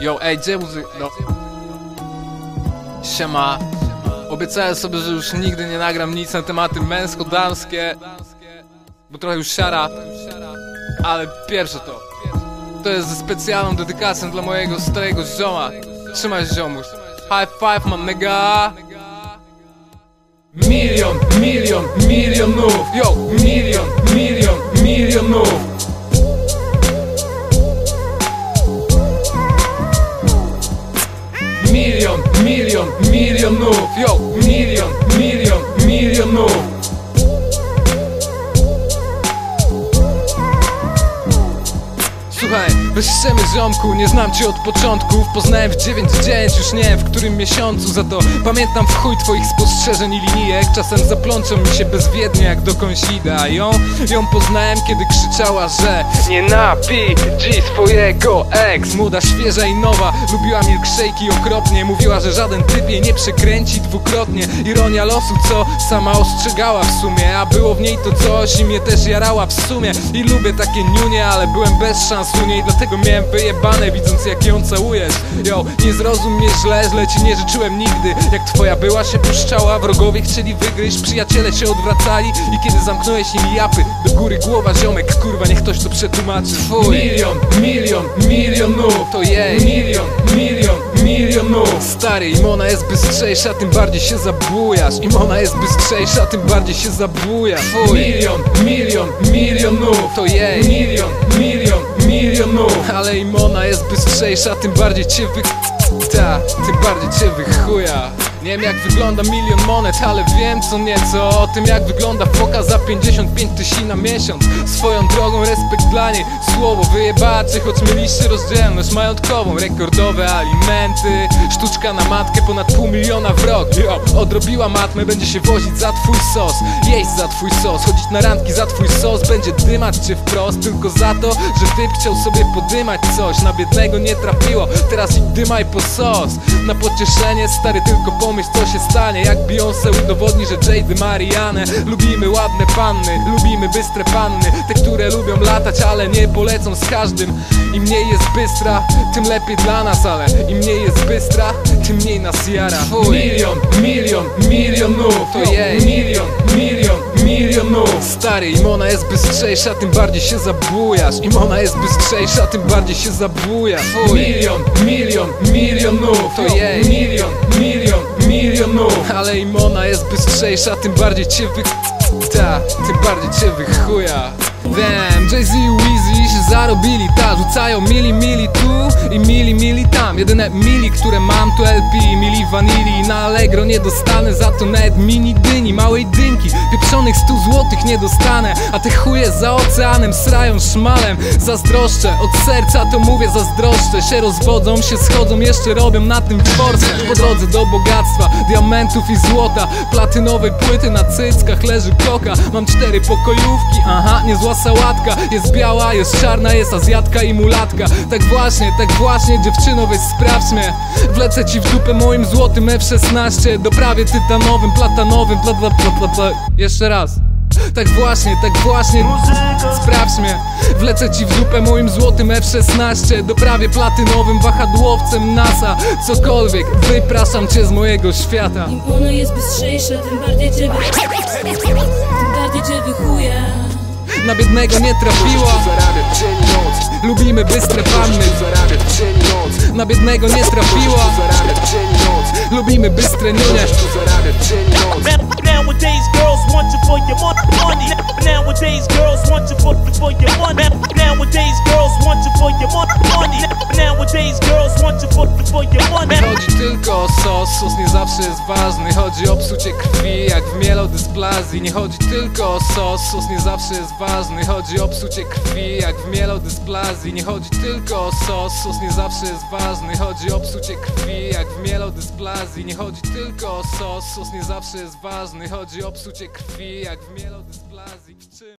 Yo, ej, gdzie muzyka? No. Siema. Obiecałem sobie, że już nigdy nie nagram nic na tematy męsko-damskie, bo trochę już siara. Ale pierwsze to jest ze specjalną dedykacją dla mojego starego zioma. Trzymaj się, ziomuś. High five, mam mega. Milion, milion, milionów. Yo, milion, milion, milionów. Milion, milion, milionów. Yo, milion, milion, milionów. Słuchaj, bez ściemy ziomku, nie znam cię od początków. Poznałem w 9-9, już nie wiem w którym miesiącu. Za to pamiętam w chuj twoich spostrzeżeń i linijek. Czasem zaplączą mi się bezwiednie jak do kąsida. Ją poznałem, kiedy krzyczała, że nie napij dziś swojego ex. Młoda, świeża i nowa, lubiła milkshake'i okropnie. Mówiła, że żaden typ jej nie przekręci dwukrotnie. Ironia losu, co sama ostrzegała w sumie. A było w niej to coś i mnie też jarała w sumie. I lubię takie niunie, ale byłem bez szans. I dlatego miałem wyjebane, widząc jak ją całujesz. Yo, nie zrozum mnie źle ci nie życzyłem nigdy. Jak twoja była się puszczała, wrogowie chcieli wygryźć, przyjaciele się odwracali. I kiedy zamknąłeś im japy, do góry głowa ziomek, kurwa, niech ktoś to przetłumaczy. Twój milion, milion, milionów. To jej milion, milion, milionów. Stary, im ona jest bystrzejsza, tym bardziej się zabujasz. Im ona jest bystrzejsza, tym bardziej się zabujasz. Twój milion, milion, milionów. To jej milion, milion, milionów. Ale im ona jest bystrzejsza, tym bardziej cię wychuja. Nie wiem jak wygląda milion monet, ale wiem co nieco o tym, jak wygląda foka za 55 000 na miesiąc. Swoją drogą respekt dla niej, słowo wyjebacie, choć mieliście rozdzielność majątkową. Rekordowe alimenty, sztuczka na matkę, ponad $500 000 w rok. Yo, odrobiła matmę, będzie się wozić za twój sos, jeść za twój sos, chodzić na randki za twój sos. Będzie dymać cię wprost, tylko za to, że typ chciał sobie podymać coś. Na biednego nie trafiło, teraz i dymaj po sos. Na pocieszenie stary tylko pomyśl co się stanie, jak Beyoncé udowodni, że Jade Marianne. Lubimy ładne panny, lubimy bystre panny, te które lubią latać, ale nie polecą z każdym. Im mniej jest bystra, tym lepiej dla nas, ale im mniej jest bystra, tym mniej nas jara. Twój milion, milion, milionów. To jej milion, milion, milionów. Stary, im ona jest bystrzejsza, tym bardziej się zabujasz. Im ona jest bystrzejsza, tym bardziej się zabujasz. Twój milion, milion, milionów. To jej milion, milion, milionów. Ale im ona jest bystrzejsza, tym bardziej cię tym bardziej cię wychuja. Wiem, Jay-Z i Weezy się zarobili, ta rzucają mili tu i mili tam. Jedyne mili, które mam to LP, mili wanili. Na Allegro nie dostanę, za to nawet mini dyni, małej dynki. Pieprzonych 100 złotych nie dostanę, a te chuje za oceanem srają szmalem. Zazdroszczę, od serca to mówię zazdroszczę. Się rozwodzą, się schodzą, jeszcze robią na tym dworce. Po drodze do bogactwa, diamentów i złota, platynowej płyty na cyckach leży koka. Mam 4 pokojówki, aha, niezła sałatka. Jest biała, jest czarna, jest azjatka i mulatka. Tak właśnie, dziewczyno weź sprawdź mnie. Wlecę ci w dupę moim złotym F-16, do prawie tytanowym, platanowym, Jeszcze raz. Tak właśnie, sprawdź mnie. Wlecę ci w dupę moim złotym F-16, do prawie platynowym wahadłowcem NASA. Cokolwiek, wypraszam cię z mojego świata. Im ona jest bystrzejsza, tym bardziej cię wychuje. Na biednego nie trafiła. Lubimy bystre panny. Na biednego nie trafiła. Lubimy bystre niunie. Nowadays girls want you for your money. Nowadays girls want you for your money. Nowadays girls want you for your money. Nowadays girls want you for your money. Chodzi tylko o sos, sos nie zawsze jest ważny. Chodzi o psucie krwi jak w mielodysplazji. Nie chodzi tylko o sos, sos nie zawsze jest ważny. Chodzi o psucie krwi jak w mielodysplazji. Nie chodzi tylko o sos, sos nie zawsze jest ważny. Chodzi o psucie krwi jak w mielodysplazji. Nie chodzi tylko o sos, sos nie zawsze jest ważny. Chodzi o psucie krwi jak w mielodysplazji.